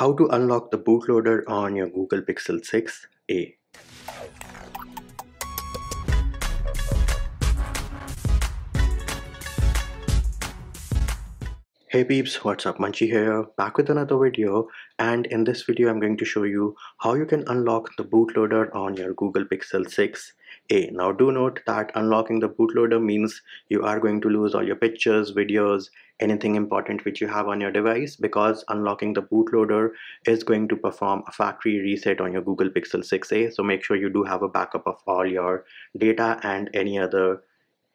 How to unlock the bootloader on your Google Pixel 6a. Hey peeps, what's up? Munchie here, back with another video, and in this video I'm going to show you how you can unlock the bootloader on your Google Pixel 6a. Now do note that unlocking the bootloader means you are going to lose all your pictures, videos, anything important which you have on your device, because unlocking the bootloader is going to perform a factory reset on your Google Pixel 6a. So make sure you do have a backup of all your data and any other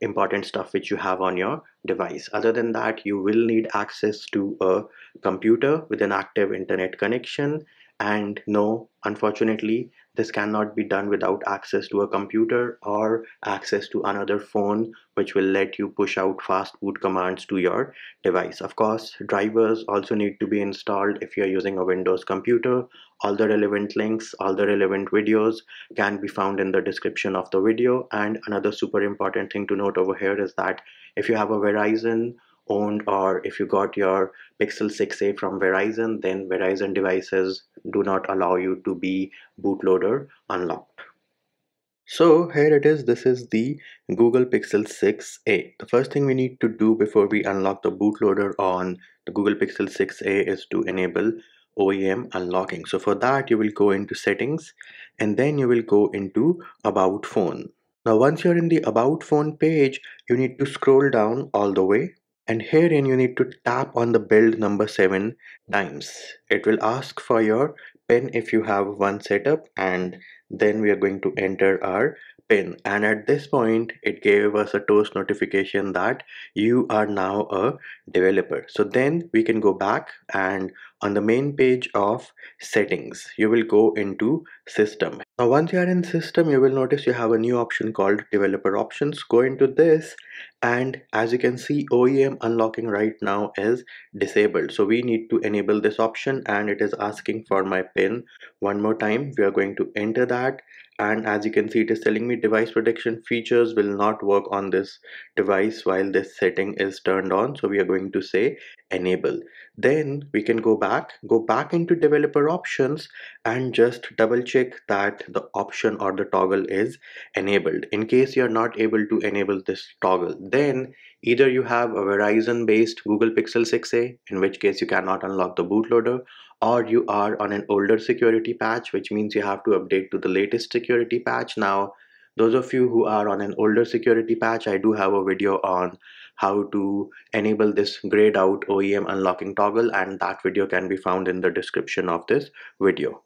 important stuff which you have on your device. Other than that, you will need access to a computer with an active internet connection. And no, unfortunately, this cannot be done without access to a computer or access to another phone, which will let you push out fastboot commands to your device. Of course, drivers also need to be installed if you're using a Windows computer. All the relevant links, all the relevant videos can be found in the description of the video. And another super important thing to note over here is that if you have a Verizon owned, or if you got your Pixel 6a from Verizon, then Verizon devices do not allow you to be bootloader unlocked. So here it is, this is the Google Pixel 6a. The first thing we need to do before we unlock the bootloader on the Google Pixel 6a is to enable OEM unlocking. So for that, you will go into settings and then you will go into about phone. Now once you're in the about phone page, you need to scroll down all the way. And herein you need to tap on the build number 7 times. It will ask for your PIN if you have one set up, and then we are going to enter our PIN. And at this point, it gave us a toast notification that you are now a developer. So then we can go back, and on the main page of settings, you will go into system. Now once you are in system, you will notice you have a new option called developer options. Go into this, and as you can see, OEM unlocking right now is disabled. So we need to enable this option, and it is asking for my PIN one more time. We are going to enter that, and as you can see, it is telling me device protection features will not work on this device while this setting is turned on. So we are going to say enable. Then we can go back into developer options and just double check that the option or the toggle is enabled. In case you're not able to enable this toggle, then either you have a Verizon based Google Pixel 6a, in which case you cannot unlock the bootloader, or you are on an older security patch, which means you have to update to the latest security patch. Now those of you who are on an older security patch, I do have a video on how to enable this grayed out OEM unlocking toggle, and that video can be found in the description of this video.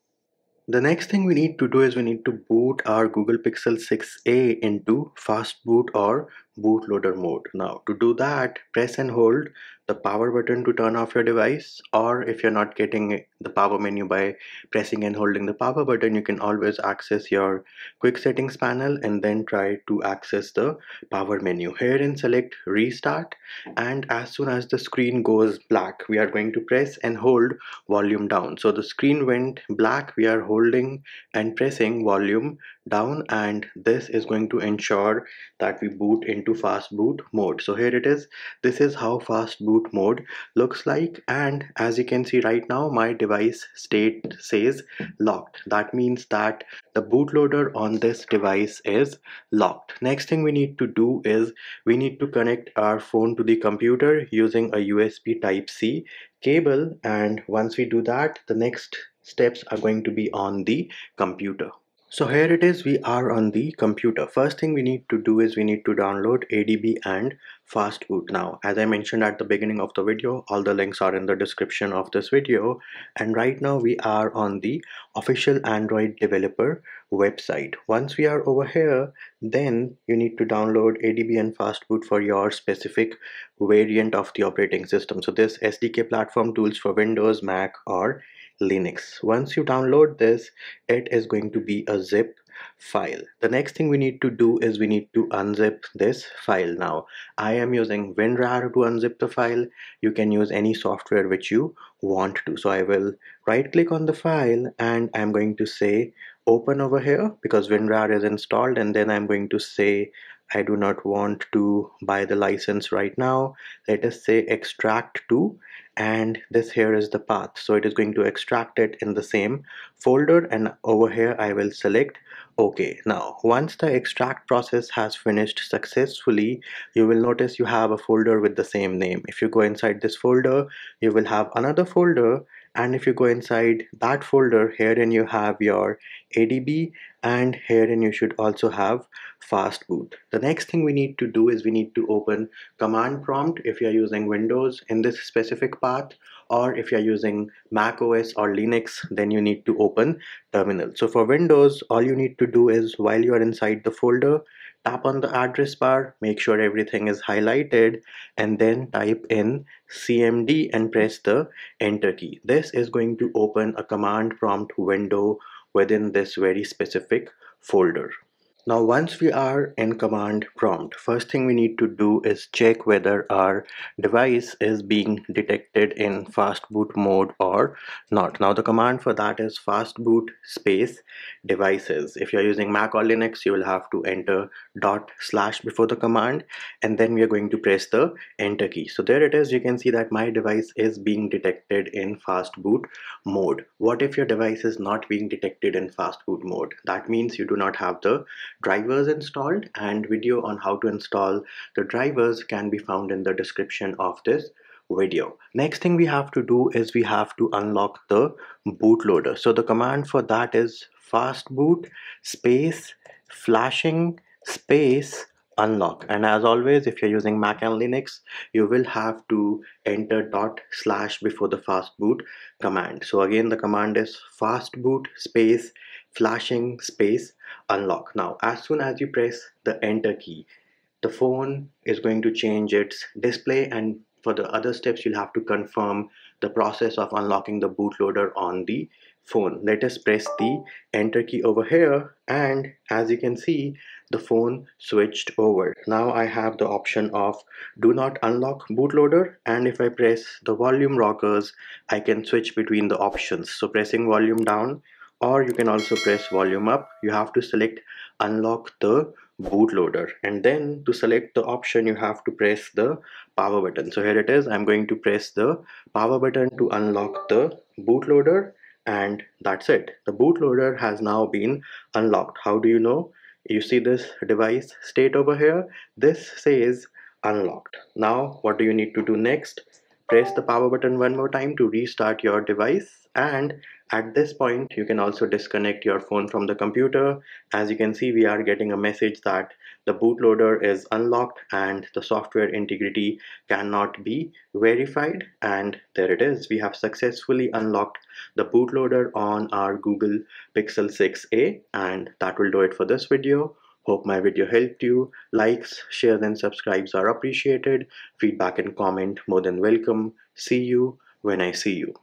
The next thing we need to do is we need to boot our Google Pixel 6a into fastboot or bootloader mode. Now to do that, press and hold the power button to turn off your device, or if you're not getting the power menu by pressing and holding the power button, you can always access your quick settings panel and then try to access the power menu. Here and select restart, and as soon as the screen goes black, we are going to press and hold volume down. So the screen went black, we are holding and pressing volume down, and this is going to ensure that we boot into fastboot mode. So here it is, this is how fastboot mode looks like, and as you can see right now, my device state says locked. That means that the bootloader on this device is locked. Next thing we need to do is we need to connect our phone to the computer using a USB Type-C cable, and once we do that, the next steps are going to be on the computer. So here it is, we are on the computer. First thing we need to do is we need to download ADB and Fastboot. Now, as I mentioned at the beginning of the video, all the links are in the description of this video. And right now we are on the official Android developer website. Once we are over here, then you need to download ADB and Fastboot for your specific variant of the operating system. So this SDK Platform Tools for Windows, Mac, or Linux. Once you download this, it is going to be a zip file. The next thing we need to do is we need to unzip this file. Now I am using WinRAR to unzip the file. You can use any software which you want to. So I will right click on the file, and I'm going to say open over here, because WinRAR is installed, and then I'm going to say I do not want to buy the license right now. Let us say extract to and this here is the path. So it is going to extract it in the same folder, and over here I will select OK. Now once the extract process has finished successfully, you will notice you have a folder with the same name. If you go inside this folder, you will have another folder, and if you go inside that folder, herein you have your ADB, and herein you should also have Fastboot. The next thing we need to do is we need to open command prompt if you are using Windows in this specific path, or if you are using Mac OS or Linux, then you need to open terminal. So for Windows, all you need to do is while you are inside the folder, tap on the address bar, make sure everything is highlighted, and then type in CMD and press the enter key. This is going to open a command prompt window within this very specific folder. Now once we are in command prompt, first thing we need to do is check whether our device is being detected in fastboot mode or not. Now the command for that is fastboot space devices. If you're using Mac or Linux, you will have to enter / before the command, and then we are going to press the enter key. So there it is. You can see that my device is being detected in fastboot mode. What if your device is not being detected in fastboot mode? That means you do not have the drivers installed, and video on how to install the drivers can be found in the description of this video. Next thing we have to do is we have to unlock the bootloader. So the command for that is fastboot space flashing space unlock, and as always, if you're using Mac and Linux, you will have to enter / before the fastboot command. So again, the command is fastboot space flashing space unlock. Now as soon as you press the enter key, the phone is going to change its display, and for the other steps you'll have to confirm the process of unlocking the bootloader on the phone. Let us press the enter key over here, and as you can see, the phone switched over. Now I have the option of do not unlock bootloader, and if I press the volume rockers, I can switch between the options. So pressing volume down, or you can also press volume up. You have to select unlock the bootloader, and then to select the option you have to press the power button. So here it is. I'm going to press the power button to unlock the bootloader, and that's it. The bootloader has now been unlocked. How do you know? You see this device state over here. This says unlocked. Now what do you need to do next? Press the power button one more time to restart your device, and at this point you can also disconnect your phone from the computer. As you can see, we are getting a message that the bootloader is unlocked and the software integrity cannot be verified, and there it is. We have successfully unlocked the bootloader on our Google Pixel 6a, and that will do it for this video. Hope my video helped you. Likes, shares and subscribes are appreciated. Feedback and comment more than welcome. See you when I see you.